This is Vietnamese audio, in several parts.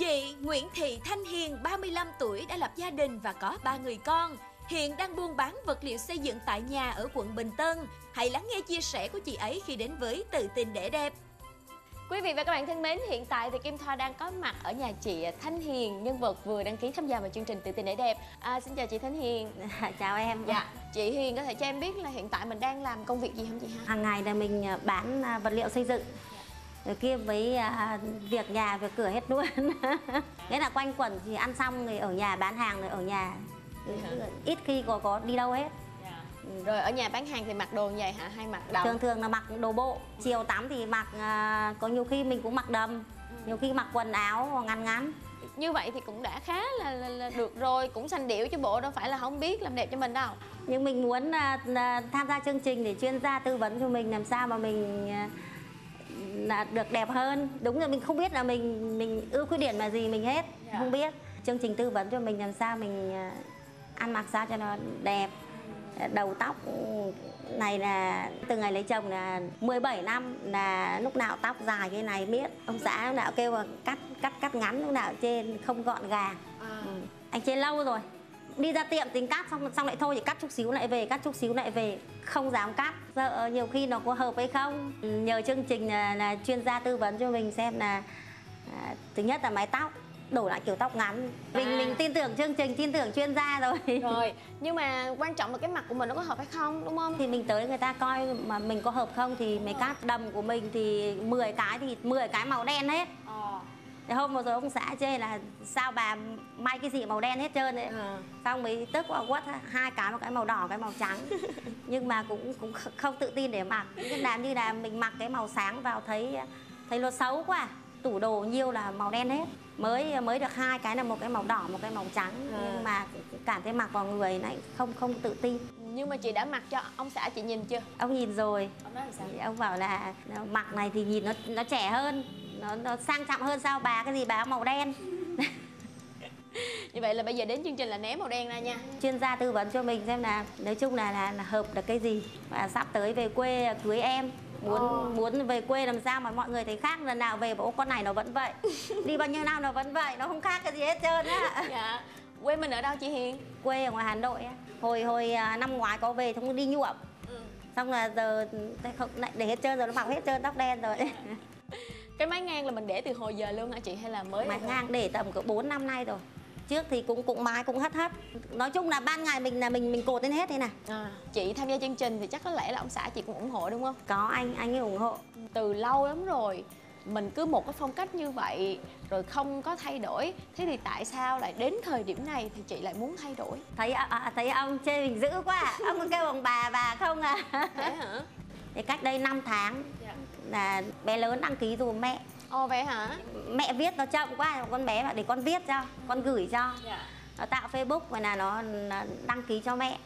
Chị Nguyễn Thị Thanh Hiền, 35 tuổi, đã lập gia đình và có 3 người con. Hiện đang buôn bán vật liệu xây dựng tại nhà ở quận Bình Tân. Hãy lắng nghe chia sẻ của chị ấy khi đến với Tự Tin Để Đẹp. Quý vị và các bạn thân mến, hiện tại thì Kim Thoa đang có mặt ở nhà chị Thanh Hiền, nhân vật vừa đăng ký tham gia vào chương trình Tự Tin Để Đẹp. Xin chào chị Thanh Hiền. Chào em. Dạ. Chị Hiền có thể cho em biết là hiện tại mình đang làm công việc gì không chị ha? Hàng ngày là mình bán vật liệu xây dựng. Rồi kia với việc nhà, việc cửa hết luôn. Nghĩa là quanh quẩn thì ăn xong thì ở nhà bán hàng, rồi ở nhà. Ít khi có đi đâu hết. Rồi ở nhà bán hàng thì mặc đồ như vậy hả? Hay mặc đầm? Thường là mặc đồ bộ. Chiều tắm thì mặc, có nhiều khi mình cũng mặc đầm. Nhiều khi mặc quần áo ngắn ngắn. Như vậy thì cũng đã khá là được rồi. Cũng sành điệu chứ bộ, đâu phải là không biết làm đẹp cho mình đâu. Nhưng mình muốn tham gia chương trình để chuyên gia tư vấn cho mình làm sao mà mình là được đẹp hơn. Đúng là mình không biết là mình ưu khuyết điểm là gì mình hết. Không biết. Chương trình tư vấn cho mình làm sao mình ăn mặc sao cho nó đẹp. Đầu tóc này là từ ngày lấy chồng là 17 năm là lúc nào tóc dài cái này biết. Ông xã lúc nào kêu là cắt ngắn, lúc nào trên không gọn gàng. Anh trên lâu rồi. Đi ra tiệm tính cắt xong lại thôi, chỉ cắt chút xíu lại về, cắt chút xíu lại về. Không dám cắt, sợ nhiều khi nó có hợp hay không. Nhờ chương trình là chuyên gia tư vấn cho mình xem là thứ nhất là mái tóc, đổi lại kiểu tóc ngắn. Mình tin tưởng chương trình, tin tưởng chuyên gia rồi. Nhưng mà quan trọng là cái mặt của mình nó có hợp hay không, đúng không? Thì mình tới người ta coi mà mình có hợp không thì mới cắt. Đầm của mình thì 10 cái thì 10 cái màu đen hết. Hôm vừa rồi ông xã chê là sao bà may cái gì màu đen hết trơn đấy. Xong mới tức vào quất hai cái, một cái màu đỏ, cái màu trắng. Nhưng mà cũng không tự tin để mặc. Làm như là mình mặc cái màu sáng vào thấy nó xấu quá. Tủ đồ nhiều là màu đen hết. Mới được hai cái là một cái màu đỏ, một cái màu trắng. Nhưng mà cảm thấy mặc vào người này không tự tin. Nhưng mà chị đã mặc cho ông xã chị nhìn chưa? Ông nhìn rồi. Ông nói làm sao? Ông bảo là mặc này thì nhìn nó trẻ hơn, nó sang trọng hơn, sao bà cái gì bà màu đen. Như vậy là bây giờ đến chương trình là ném màu đen ra nha. Chuyên gia tư vấn cho mình xem là nói chung là hợp được cái gì. Và sắp tới về quê cưới em. Muốn về quê làm sao mà mọi người thấy khác, lần nào về bảo con này nó vẫn vậy. Đi bao nhiêu năm nó vẫn vậy, nó không khác cái gì hết trơn á. Dạ. Quê mình ở đâu chị Hiền? Quê ở ngoài Hà Nội á. Hồi năm ngoái có về không đi nhuộm. Xong là giờ không để hết trơn rồi, nó mặc hết trơn tóc đen rồi. Cái mái ngang là mình để từ hồi giờ luôn hả chị hay là mới? Mái ngang để tầm cỡ 4 năm nay rồi. Trước thì cũng mái cũng hất. Nói chung là ban ngày mình là mình cột lên hết thế này. Chị tham gia chương trình thì chắc có lẽ là ông xã chị cũng ủng hộ đúng không? Có, anh ấy ủng hộ. Từ lâu lắm rồi mình cứ một cái phong cách như vậy rồi không có thay đổi. Thế thì tại sao lại đến thời điểm này thì chị lại muốn thay đổi? Thấy ông chê mình dữ quá à? Ông cứ kêu bằng bà không à? Thế hả? Thì cách đây 5 tháng là bé lớn đăng ký rồi mẹ. Ồ vậy hả? Mẹ viết nó chậm quá, con bé bảo để con viết cho, con gửi cho. Nó tạo Facebook rồi là nó đăng ký cho mẹ.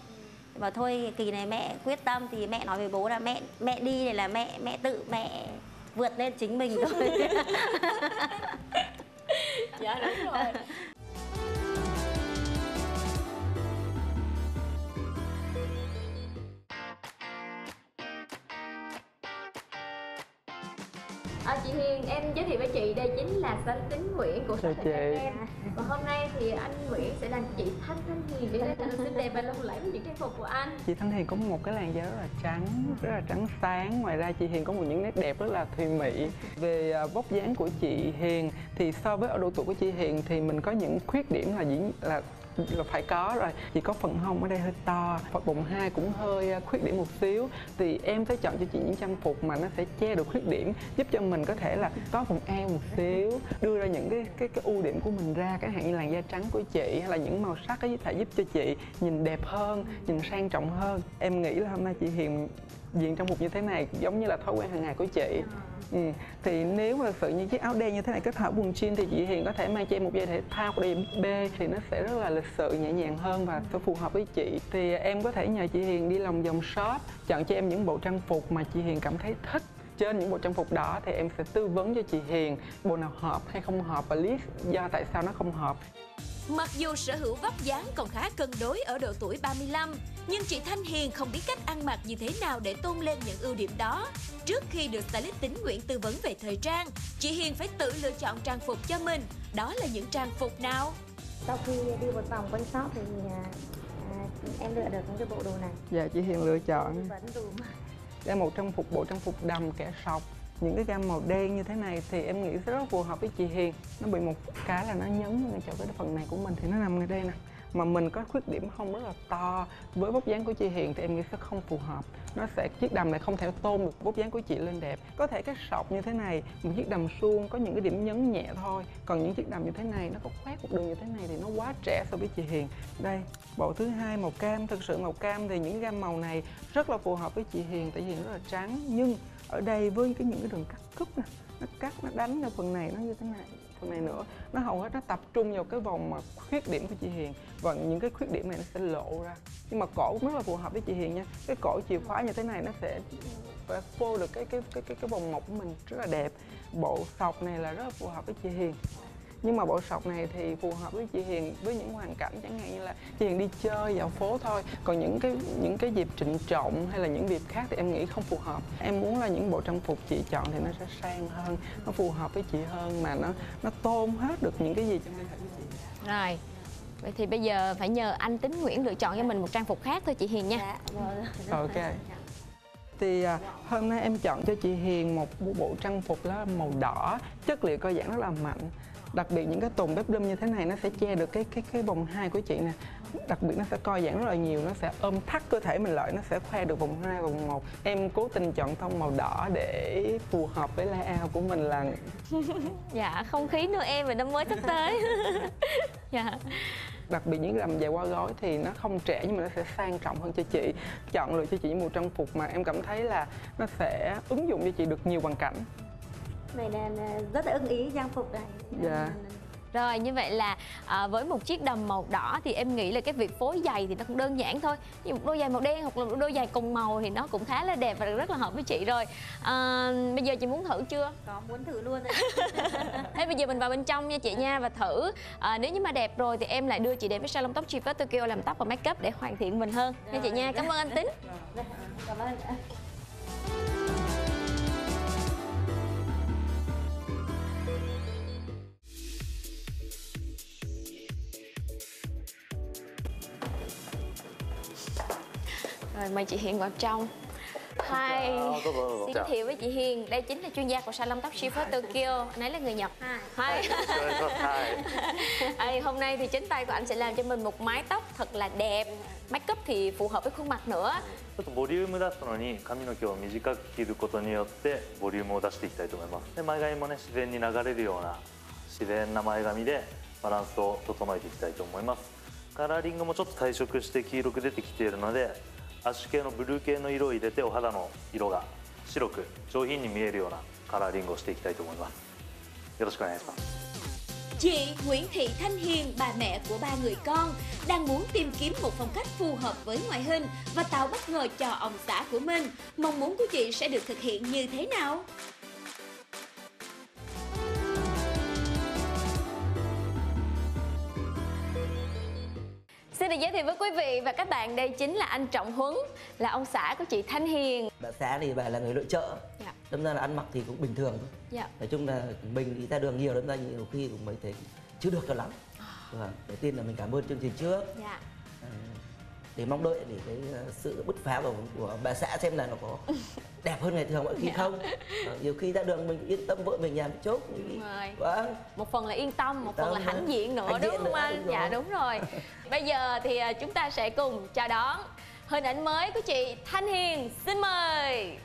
Bảo thôi kỳ này mẹ quyết tâm thì mẹ nói với bố là mẹ đi này là mẹ tự mẹ vượt lên chính mình rồi. Dạ đúng rồi. Chị Hiền, em giới thiệu với chị đây chính là anh Tín Nguyễn của Spa Vĩnh Tân. Và hôm nay thì anh Nguyễn sẽ làm chị Thanh Hiền để trở nên xinh đẹp và lộng lẫy với những trang phục của anh. Chị Thanh Hiền có một cái làn da rất là trắng sáng. Ngoài ra chị Hiền có một những nét đẹp rất là thùy mị. Về vóc dáng của chị Hiền thì so với ở độ tuổi của chị Hiền thì mình có những khuyết điểm là phải có rồi. Chị có phần hông ở đây hơi to, phần bụng hai cũng hơi khuyết điểm một xíu. Thì em sẽ chọn cho chị những trang phục mà nó sẽ che được khuyết điểm, giúp cho mình có thể là có phần eo một xíu, đưa ra những cái ưu điểm của mình ra. Cái hạn như làn da trắng của chị hay là những màu sắc ấy có thể giúp cho chị nhìn đẹp hơn, nhìn sang trọng hơn. Em nghĩ là hôm nay chị Hiền diện trang phục như thế này giống như là thói quen hàng ngày của chị. Thì nếu mà sự như chiếc áo đen như thế này kết hợp quần jean thì chị Hiền có thể mang cho em một giày thể thao của điểm B thì nó sẽ rất là lịch sự, nhẹ nhàng hơn và sẽ phù hợp với chị. Thì em có thể nhờ chị Hiền đi lòng vòng shop, chọn cho em những bộ trang phục mà chị Hiền cảm thấy thích. Trên những bộ trang phục đó thì em sẽ tư vấn cho chị Hiền bộ nào hợp hay không hợp và lý do tại sao nó không hợp. Mặc dù sở hữu vóc dáng còn khá cân đối ở độ tuổi 35, nhưng chị Thanh Hiền không biết cách ăn mặc như thế nào để tôn lên những ưu điểm đó. Trước khi được stylist Tín Nguyễn tư vấn về thời trang, chị Hiền phải tự lựa chọn trang phục cho mình đó là những trang phục nào? Sau khi đi một vòng quanh shop thì em lựa được những cái bộ đồ này. Dạ, chị Hiền lựa chọn đây một trang phục, bộ trang phục đầm kẻ sọc. Những cái gam màu đen như thế này thì em nghĩ sẽ rất phù hợp với chị Hiền. Nó bị một cái là nó nhấn ngay chỗ cái phần này của mình thì nó nằm ngay đây nè. Mà mình có khuyết điểm hông rất là to. Với vóc dáng của chị Hiền thì em nghĩ sẽ không phù hợp. Nó sẽ, chiếc đầm này không thể tôn được vóc dáng của chị lên đẹp. Có thể cái sọc như thế này, một chiếc đầm suông có những cái điểm nhấn nhẹ thôi. Còn những chiếc đầm như thế này, nó có khoét một đường như thế này thì nó quá trẻ so với chị Hiền. Đây, bộ thứ hai màu cam. Thực sự màu cam thì những gam màu này rất là phù hợp với chị Hiền. Tại vì nó rất là trắng. Nhưng ở đây với những cái đường cắt cúp nè, nó cắt, nó đánh ra phần này, nó như thế này, phần này nữa, nó hầu hết nó tập trung vào cái vòng mà khuyết điểm của chị Hiền, và những cái khuyết điểm này nó sẽ lộ ra. Nhưng mà cổ cũng rất là phù hợp với chị Hiền nha. Cái cổ chìa khóa như thế này nó sẽ phô được cái vòng mọc của mình rất là đẹp. Bộ sọc này là rất là phù hợp với chị Hiền. Nhưng mà bộ sọc này thì phù hợp với chị Hiền với những hoàn cảnh chẳng hạn như là chị Hiền đi chơi dạo phố thôi. Còn những cái dịp trịnh trọng hay là những dịp khác thì em nghĩ không phù hợp. Em muốn là những bộ trang phục chị chọn thì nó sẽ sang hơn, nó phù hợp với chị hơn, mà nó tôn hết được những cái gì trong cơ thể của chị. Rồi, vậy thì bây giờ phải nhờ anh Tín Nguyễn lựa chọn cho mình một trang phục khác thôi chị Hiền nha. Dạ, ok. Thì hôm nay em chọn cho chị Hiền một bộ trang phục đó màu đỏ, chất liệu co giãn rất là mạnh. Đặc biệt những cái tùng bếp đâm như thế này nó sẽ che được cái vòng hai của chị nè. Đặc biệt nó sẽ co giãn rất là nhiều, nó sẽ ôm thắt cơ thể mình lại, nó sẽ khoe được vòng 2, vòng 1. Em cố tình chọn tông màu đỏ để phù hợp với layout của mình là... Dạ, không khí nữa em và năm mới sắp tới. Dạ. Đặc biệt những đầm dài qua gối thì nó không trẻ nhưng mà nó sẽ sang trọng hơn cho chị. Chọn lựa cho chị những bộ trang phục mà em cảm thấy là nó sẽ ứng dụng cho chị được nhiều hoàn cảnh. Vậy là rất là ưng ý trang phục này. Dạ. Rồi, như vậy là với một chiếc đầm màu đỏ thì em nghĩ là cái việc phối giày thì nó cũng đơn giản thôi. Nhưng một đôi giày màu đen hoặc là một đôi giày cùng màu thì nó cũng khá là đẹp và rất là hợp với chị rồi. Bây giờ chị muốn thử chưa? Có, muốn thử luôn rồi. Thế bây giờ mình vào bên trong nha chị nha và thử. Nếu như mà đẹp rồi thì em lại đưa chị đến với salon tóc Shifert Tokyo làm tóc và make up để hoàn thiện mình hơn nha chị nha. Cảm ơn anh Tín. Cảm ơn. Rồi, mời chị Hiền vào trong. Hi, xin thiệu với chị Hiền. Đây chính là chuyên gia của salon tóc Shifert Tokyo. Anh ấy là người Nhật. Hi. Hôm nay thì chính tay của anh sẽ làm cho mình một mái tóc thật là đẹp. Make up thì phù hợp với khuôn mặt nữa. Chị Nguyễn Thị Thanh Hiền, bà mẹ của 3 người con, đang muốn tìm kiếm một phong cách phù hợp với ngoại hình và tạo bất ngờ cho ông xã của mình. Mong muốn của chị sẽ được thực hiện như thế nào? Xin được giới thiệu với quý vị và các bạn, đây chính là anh Trọng Huấn, là ông xã của chị Thanh Hiền. Bà xã thì bà là người nội trợ, dạ. Đâm ra là ăn mặc thì cũng bình thường thôi. Dạ. Nói chung là mình đi ra đường nhiều, đâm ra nhiều khi cũng mới thấy chưa được cho lắm. Và đầu tiên là mình cảm ơn chương trình trước, dạ. Để mong đợi để cái sự bứt phá của bà xã xem là nó có đẹp hơn ngày thường mỗi khi không. Nhiều khi ra đường mình yên tâm vợ mình làm chốt. Đúng rồi. Vâng. Một phần là yên tâm, một phần là hãnh diện nữa, đúng không anh? Dạ đúng rồi. Bây giờ thì chúng ta sẽ cùng chào đón hình ảnh mới của chị Thanh Hiền. Xin mời.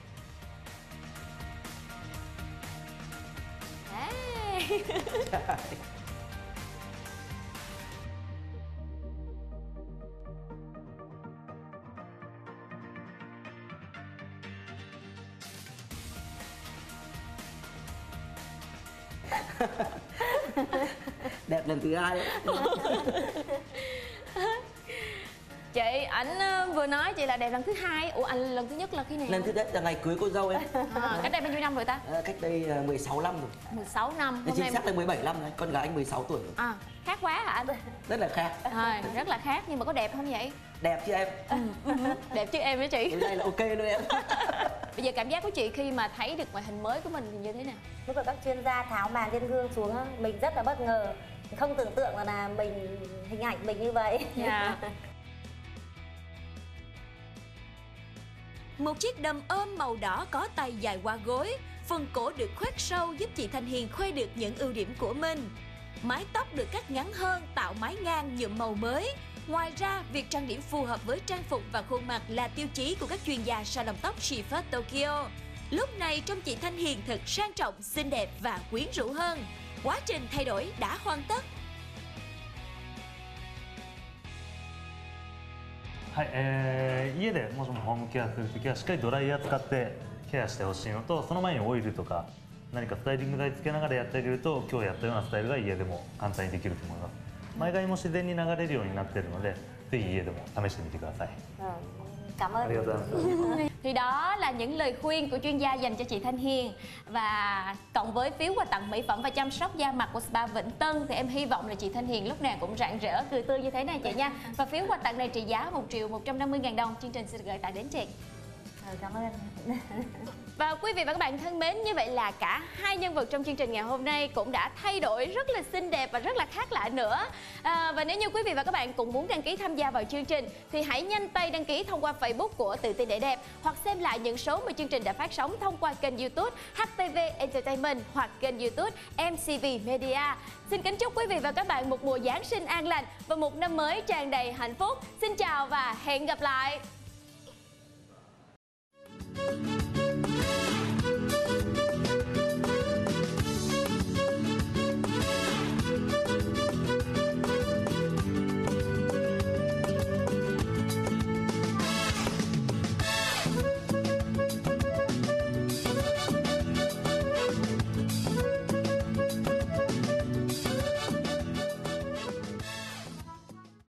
Hey. Đẹp lần thứ hai đấy. Chị, ảnh vừa nói chị là đẹp lần thứ hai. Ủa, anh lần thứ nhất là khi nào? Lần thứ nhất là ngày cưới cô dâu em. Cách đây bao nhiêu năm rồi ta? Cách đây 16 năm rồi. 16 năm. Thì chính xác là 17 năm rồi. Con gái anh 16 tuổi rồi. À, khác quá hả anh? Rất là khác. À, rất là khác, nhưng mà có đẹp không vậy? Đẹp chứ em. Đẹp chứ em đó chị. Đây là ok luôn em. Bây giờ cảm giác của chị khi mà thấy được ngoại hình mới của mình thì như thế nào? Lúc rồi các chuyên gia tháo màn lên gương xuống, mình rất là bất ngờ. không tưởng tượng là mình hình ảnh mình như vậy. Một chiếc đầm ôm màu đỏ có tay dài qua gối, phần cổ được khoét sâu giúp chị Thanh Hiền khoe được những ưu điểm của mình. Mái tóc được cắt ngắn hơn tạo mái ngang nhuộm màu mới. Ngoài ra, việc trang điểm phù hợp với trang phục và khuôn mặt là tiêu chí của các chuyên gia salon tóc Shifert Tokyo. Lúc này trông chị Thanh Hiền thật sang trọng, xinh đẹp và quyến rũ hơn. Quá trình thay đổi đã hoàn tất. Cảm ơn. Thì đó là những lời khuyên của chuyên gia dành cho chị Thanh Hiền. Và cộng với phiếu quà tặng mỹ phẩm và chăm sóc da mặt của Spa Vĩnh Tân, thì em hy vọng là chị Thanh Hiền lúc nào cũng rạng rỡ, cười tươi như thế này chị nha. Và phiếu quà tặng này trị giá 1.150.000 đồng. Chương trình xin gửi tặng đến chị. Cảm ơn. Và quý vị và các bạn thân mến, như vậy là cả hai nhân vật trong chương trình ngày hôm nay cũng đã thay đổi rất là xinh đẹp và rất là khác lạ nữa. Và nếu như quý vị và các bạn cũng muốn đăng ký tham gia vào chương trình thì hãy nhanh tay đăng ký thông qua Facebook của Tự Tin Để Đẹp, hoặc xem lại những số mà chương trình đã phát sóng thông qua kênh YouTube HTV Entertainment hoặc kênh YouTube MCV Media. Xin kính chúc quý vị và các bạn một mùa Giáng sinh an lành và một năm mới tràn đầy hạnh phúc. Xin chào và hẹn gặp lại.